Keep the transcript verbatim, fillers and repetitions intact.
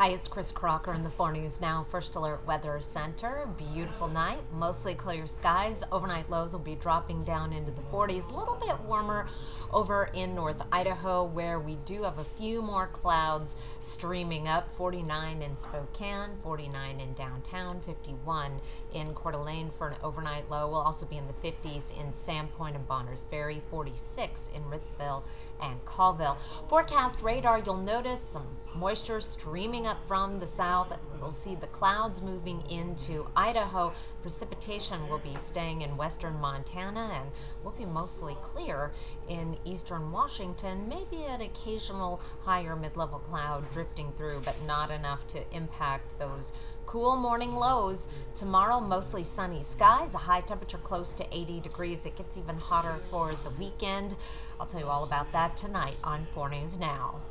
Hi, it's Chris Crocker in the four news now First Alert Weather Center. Beautiful night, mostly clear skies. Overnight lows will be dropping down into the forties. A little bit warmer over in North Idaho, where we do have a few more clouds streaming up. forty-nine in Spokane, forty-nine in downtown, fifty-one in Coeur d'Alene for an overnight low. We'll also be in the fifties in Sandpoint and Bonner's Ferry, forty-six in Ritzville and Colville. Forecast radar, you'll notice some moisture streaming up from the south. We'll see the clouds moving into Idaho. Precipitation will be staying in western Montana, and will be mostly clear in eastern Washington. Maybe an occasional higher mid-level cloud drifting through, but not enough to impact those cool morning lows. Tomorrow, mostly sunny skies, a high temperature close to eighty degrees. It gets even hotter for the weekend. I'll tell you all about that tonight on four news now.